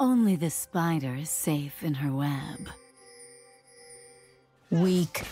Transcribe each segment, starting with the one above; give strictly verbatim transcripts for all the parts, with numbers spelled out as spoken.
Only the spider is safe in her web. Weak.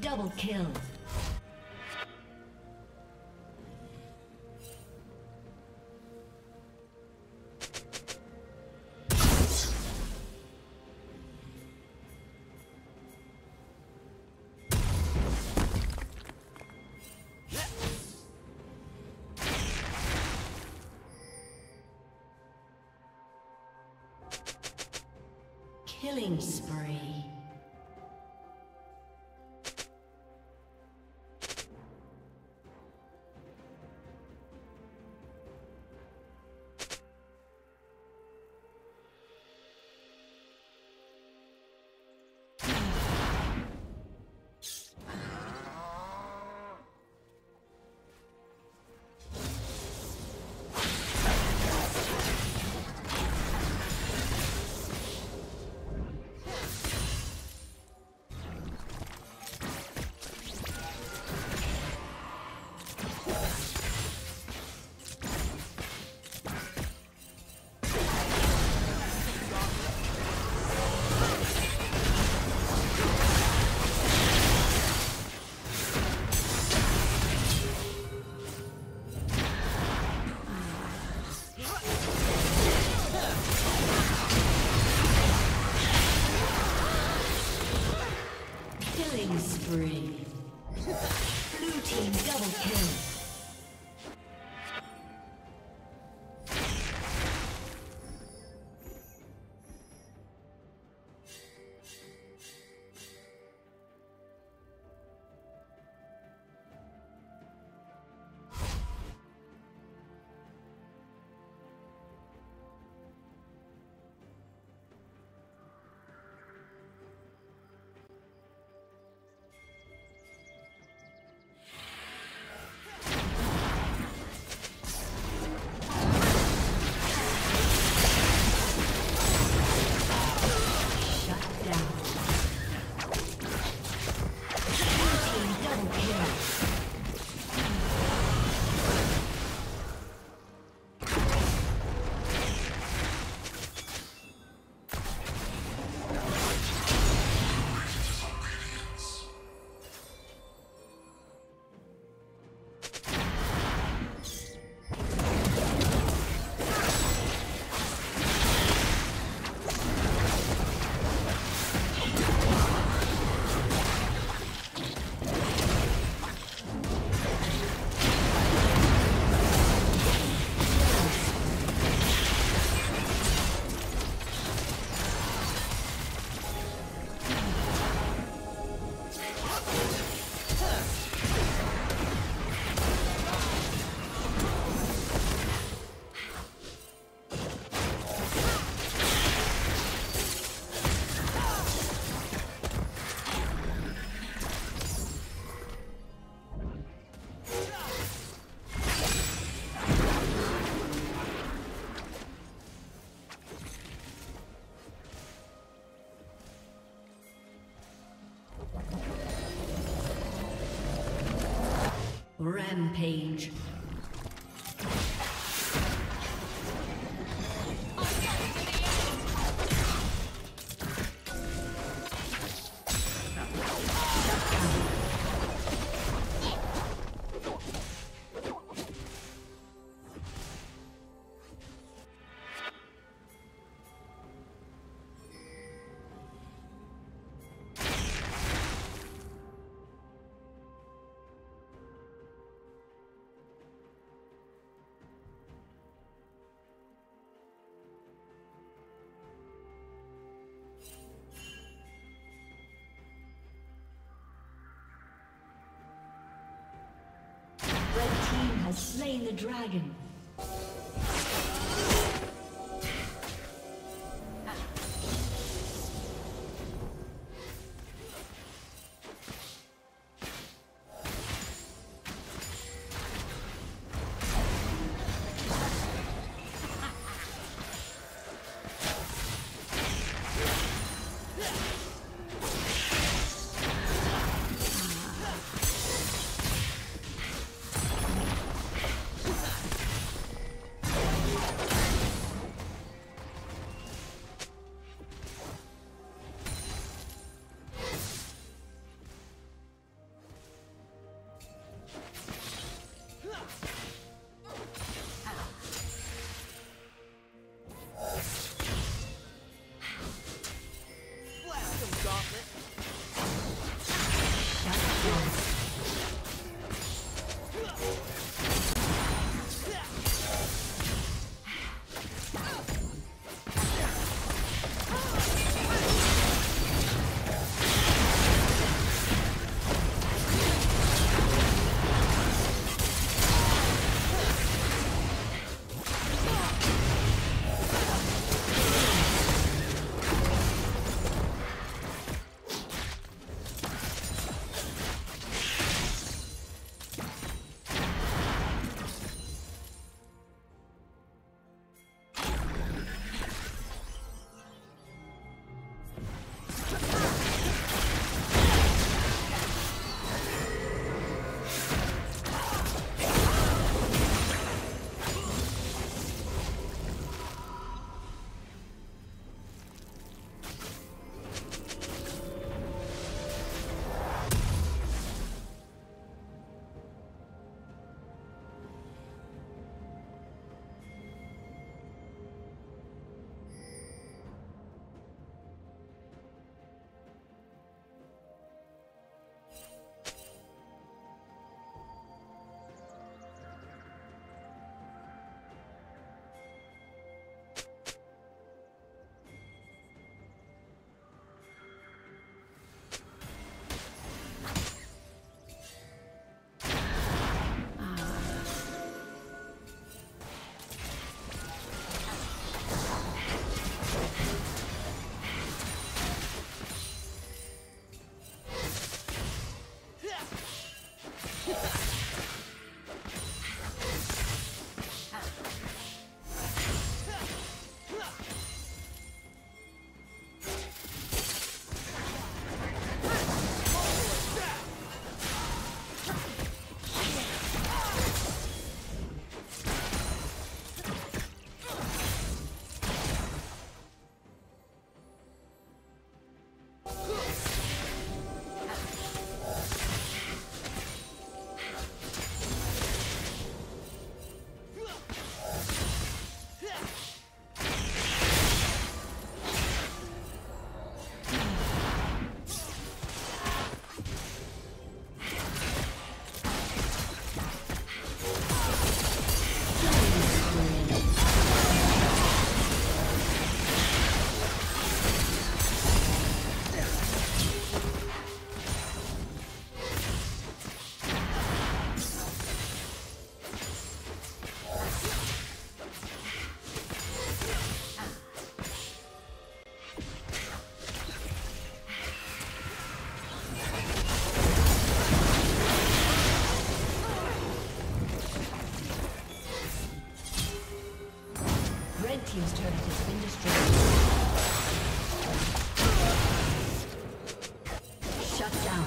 Double kill. Killing spree. Rampage. Has slain the dragon. Team's turret has been destroyed. Shut down.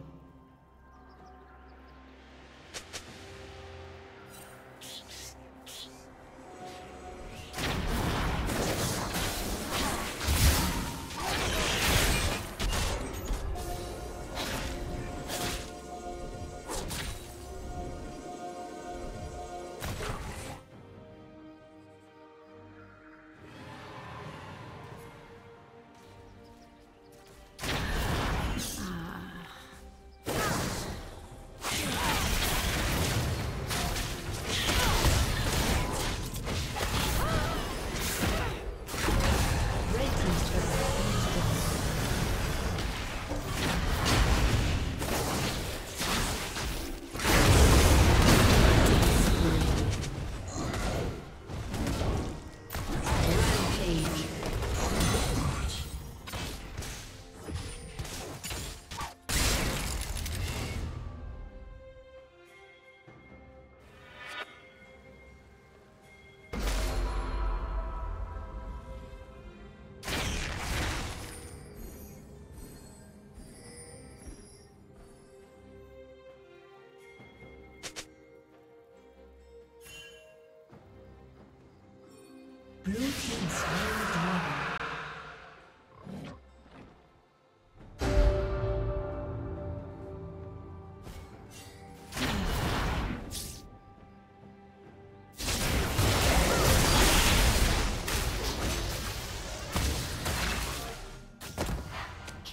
Blue team's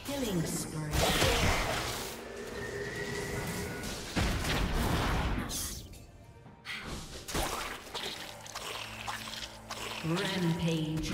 killing spree. Rampage.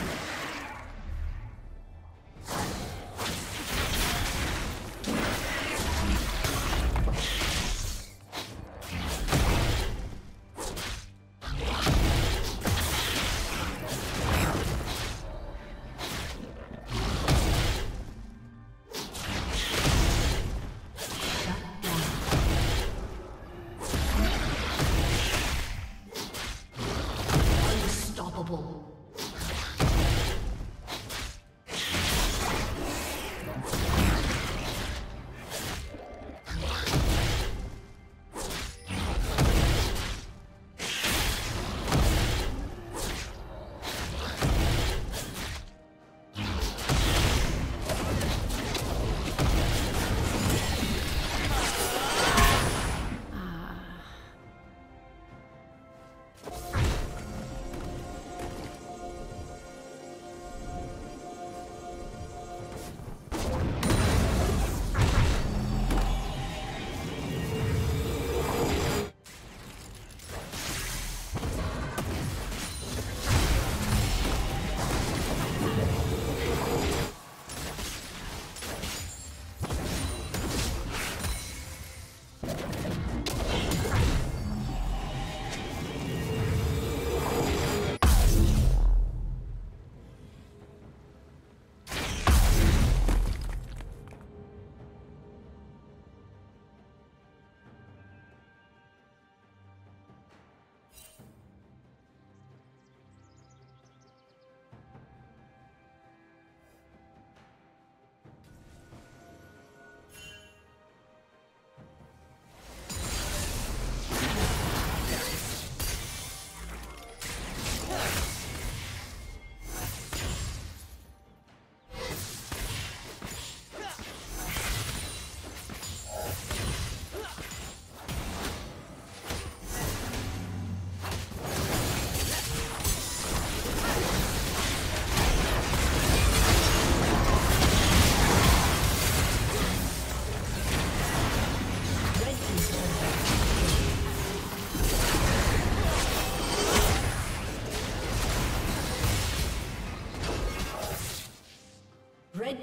Red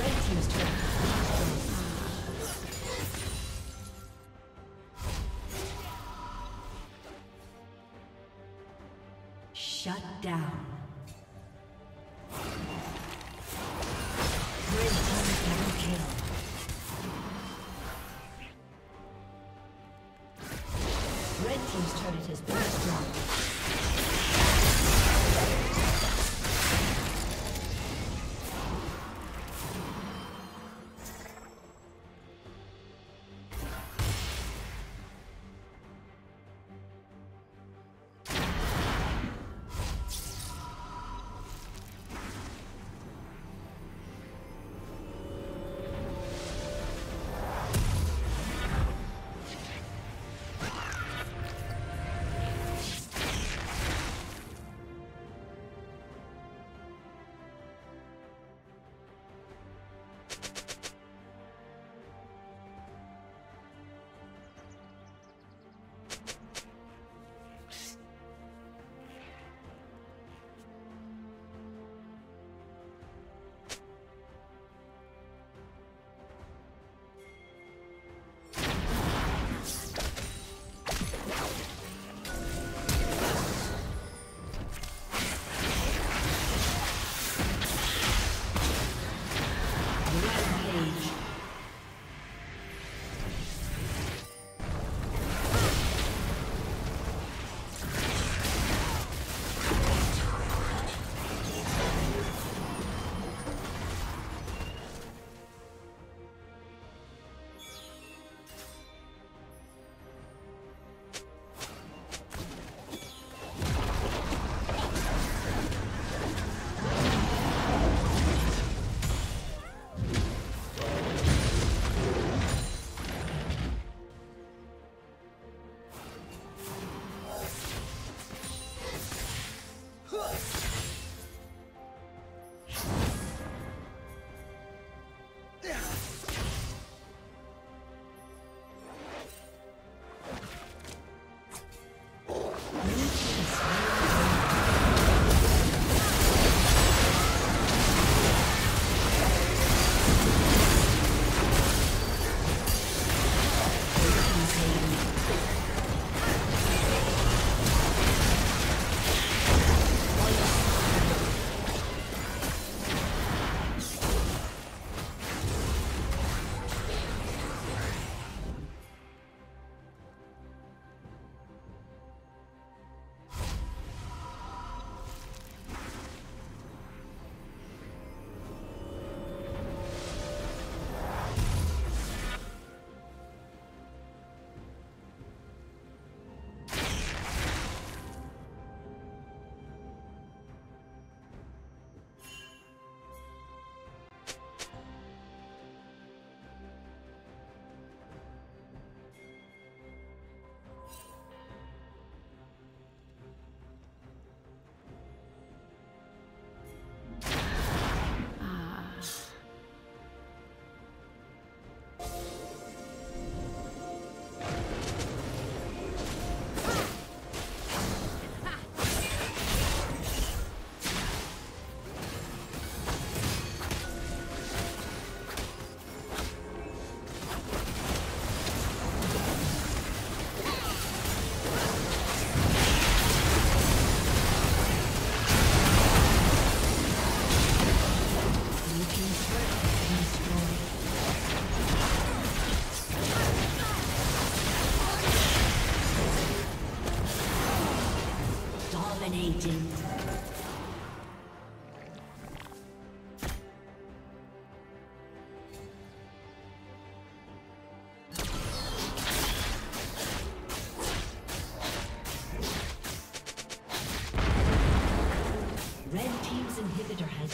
Red team's turret has been destroyed. Shut down.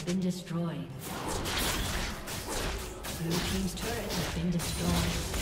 Been destroyed. Blue team's turret has been destroyed.